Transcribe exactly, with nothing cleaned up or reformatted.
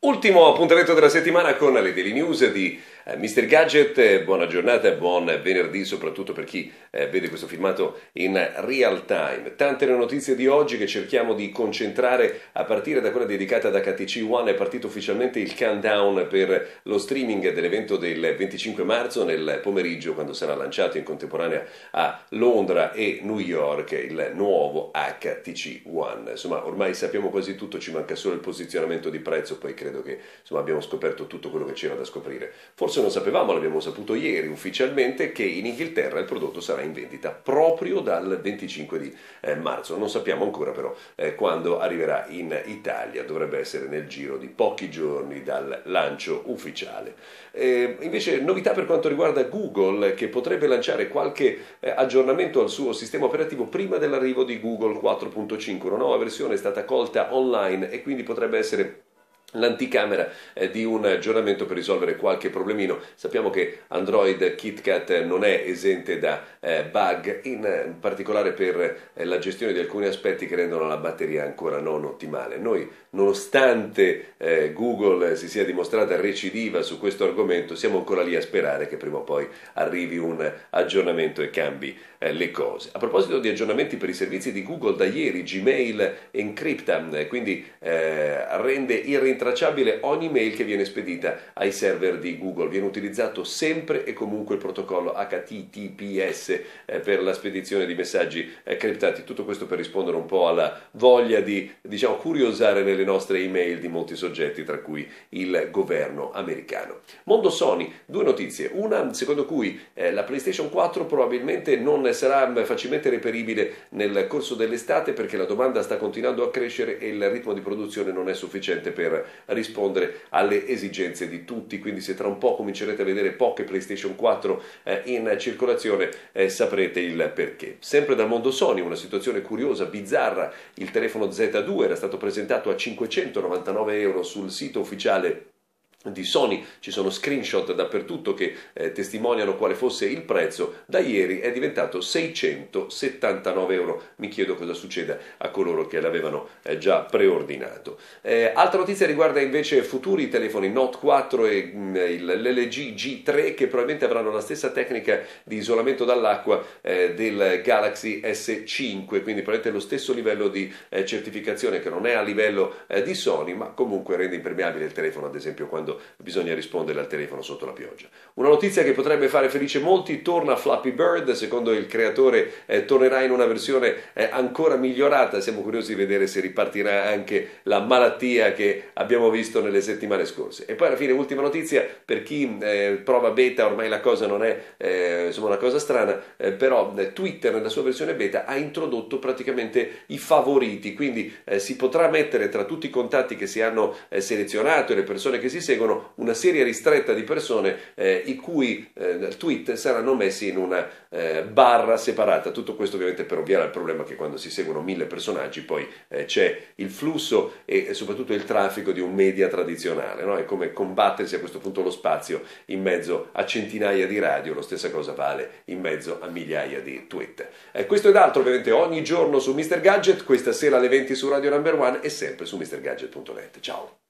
Ultimo appuntamento della settimana con le Daily News di mister Gadget. Buona giornata e buon venerdì, soprattutto per chi vede questo filmato in real time. Tante le notizie di oggi che cerchiamo di concentrare, a partire da quella dedicata ad H T C One. È partito ufficialmente il countdown per lo streaming dell'evento del venticinque marzo nel pomeriggio, quando sarà lanciato in contemporanea a Londra e New York il nuovo H T C One. Insomma, ormai sappiamo quasi tutto, ci manca solo il posizionamento di prezzo, poi credo Credo che insomma, abbiamo scoperto tutto quello che c'era da scoprire. Forse non sapevamo, l'abbiamo saputo ieri ufficialmente, che in Inghilterra il prodotto sarà in vendita proprio dal venticinque di marzo. Non sappiamo ancora però eh, quando arriverà in Italia. Dovrebbe essere nel giro di pochi giorni dal lancio ufficiale. Eh, invece novità per quanto riguarda Google, che potrebbe lanciare qualche eh, aggiornamento al suo sistema operativo prima dell'arrivo di Google quattro punto cinque. Una nuova versione è stata colta online e quindi potrebbe essere l'anticamera eh, di un aggiornamento per risolvere qualche problemino. Sappiamo che Android KitKat non è esente da eh, bug, in, in particolare per eh, la gestione di alcuni aspetti che rendono la batteria ancora non ottimale. Noi, nonostante eh, Google si sia dimostrata recidiva su questo argomento, siamo ancora lì a sperare che prima o poi arrivi un aggiornamento e cambi eh, le cose. A proposito di aggiornamenti per i servizi di Google, da ieri Gmail Encrypta, eh, quindi eh, rende irrintracciabile Tracciabile ogni mail che viene spedita ai server di Google. Viene utilizzato sempre e comunque il protocollo H T T P S eh, per la spedizione di messaggi eh, criptati. Tutto questo per rispondere un po' alla voglia di, diciamo, curiosare nelle nostre email di molti soggetti, tra cui il governo americano. Mondo Sony, due notizie. Una secondo cui eh, la PlayStation quattro probabilmente non sarà facilmente reperibile nel corso dell'estate, perché la domanda sta continuando a crescere e il ritmo di produzione non è sufficiente per rispondere alle esigenze di tutti. Quindi se tra un po' comincerete a vedere poche PlayStation quattro eh, in circolazione, eh, saprete il perché. Sempre dal mondo Sony, una situazione curiosa, bizzarra: il telefono Z due era stato presentato a cinquecentonovantanove euro sul sito ufficiale di Sony. Ci sono screenshot dappertutto che eh, testimoniano quale fosse il prezzo. Da ieri è diventato seicentosettantanove euro. Mi chiedo cosa succeda a coloro che l'avevano eh, già preordinato. Eh, altra notizia riguarda invece futuri telefoni note quattro e mh, l'L G G tre, che probabilmente avranno la stessa tecnica di isolamento dall'acqua eh, del Galaxy S cinque, quindi probabilmente lo stesso livello di eh, certificazione, che non è a livello eh, di Sony, ma comunque rende impermeabile il telefono, ad esempio quando bisogna rispondere al telefono sotto la pioggia. Una notizia che potrebbe fare felice molti: torna Flappy Bird. Secondo il creatore eh, tornerà in una versione eh, ancora migliorata. Siamo curiosi di vedere se ripartirà anche la malattia che abbiamo visto nelle settimane scorse. E poi alla fine, ultima notizia, per chi eh, prova beta ormai la cosa non è eh, insomma una cosa strana, eh, però eh, Twitter nella sua versione beta ha introdotto praticamente i favoriti, quindi eh, si potrà mettere tra tutti i contatti che si hanno eh, selezionato e le persone che si seguono una serie ristretta di persone eh, i cui eh, tweet saranno messi in una eh, barra separata. Tutto questo ovviamente per ovviare al problema che quando si seguono mille personaggi poi eh, c'è il flusso e soprattutto il traffico di un media tradizionale, no? È come combattersi a questo punto lo spazio in mezzo a centinaia di radio. Lo stessa cosa vale in mezzo a migliaia di tweet. Eh, questo ed altro ovviamente ogni giorno su mister Gadget, questa sera alle venti su Radio Number One e sempre su mister gadget punto net. Ciao!